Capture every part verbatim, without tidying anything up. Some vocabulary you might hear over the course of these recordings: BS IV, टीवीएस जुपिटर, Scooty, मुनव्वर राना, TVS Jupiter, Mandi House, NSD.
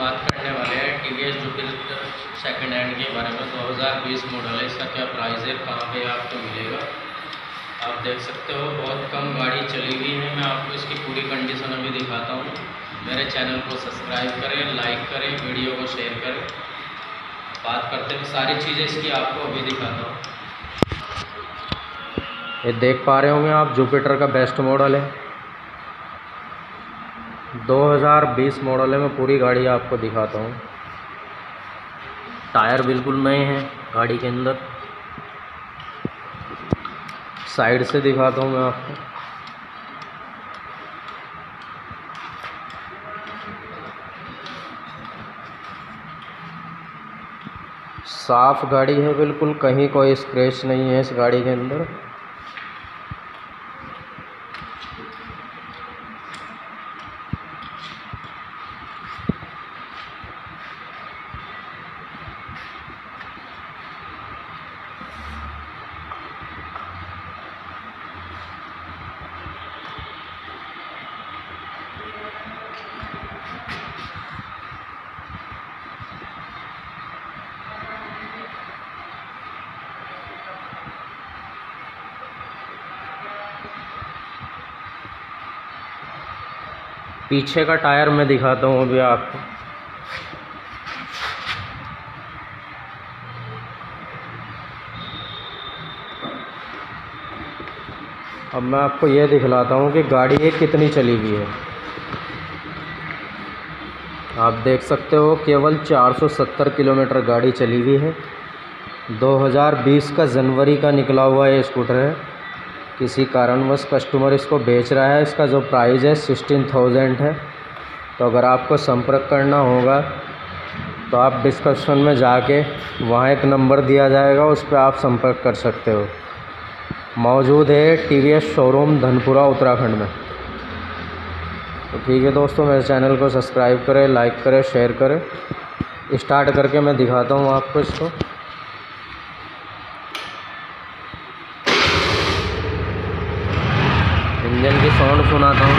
बात करने वाले हैं टीवीएस जुपिटर सेकंड हैंड के बारे में। दो हज़ार बीस मॉडल है, इसका क्या प्राइस है, कहाँ पे आपको मिलेगा, आप देख सकते हो। बहुत कम गाड़ी चली हुई है। मैं आपको इसकी पूरी कंडीशन अभी दिखाता हूँ। मेरे चैनल को सब्सक्राइब करें, लाइक करें, वीडियो को शेयर करें। बात करते हैं सारी चीज़ें इसकी, आपको अभी दिखाता हूँ। ये देख पा रहे होंगे आप, जुपिटर का बेस्ट मॉडल है, दो हज़ार बीस मॉडल है। मैं पूरी गाड़ी आपको दिखाता हूँ। टायर बिल्कुल नए हैं गाड़ी के अंदर। साइड से दिखाता हूँ मैं आपको। साफ गाड़ी है बिल्कुल, कहीं कोई स्क्रैच नहीं है इस गाड़ी के अंदर। पीछे का टायर मैं दिखाता हूँ अभी आपको। अब मैं आपको ये दिखलाता हूँ कि गाड़ी ये कितनी चली हुई है। आप देख सकते हो केवल चार सौ सत्तर किलोमीटर गाड़ी चली हुई है। दो हज़ार बीस का जनवरी का निकला हुआ ये स्कूटर है। किसी कारणवश कस्टमर इसको बेच रहा है। इसका जो प्राइस है सिक्सटीन थाउजेंड है। तो अगर आपको संपर्क करना होगा तो आप डिस्क्रिप्शन में जाके वहाँ एक नंबर दिया जाएगा, उस पर आप संपर्क कर सकते हो। मौजूद है टीवीएस शोरूम, धनपुरा, उत्तराखंड में। तो ठीक है दोस्तों, मेरे चैनल को सब्सक्राइब करें, लाइक करें, शेयर करें। स्टार्ट करके मैं दिखाता हूँ आपको इसको। इंजन की साउंड सुनाता हूँ।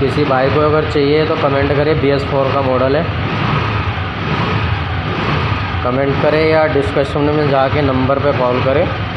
किसी भाई को अगर चाहिए तो कमेंट करें। बी एस फोर का मॉडल है। कमेंट करें या डिस्क्रिप्शन में जाके नंबर पे कॉल करें।